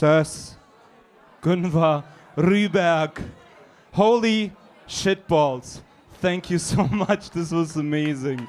SØS, Gunver Ryberg. Holy shitballs. Thank you so much. This was amazing.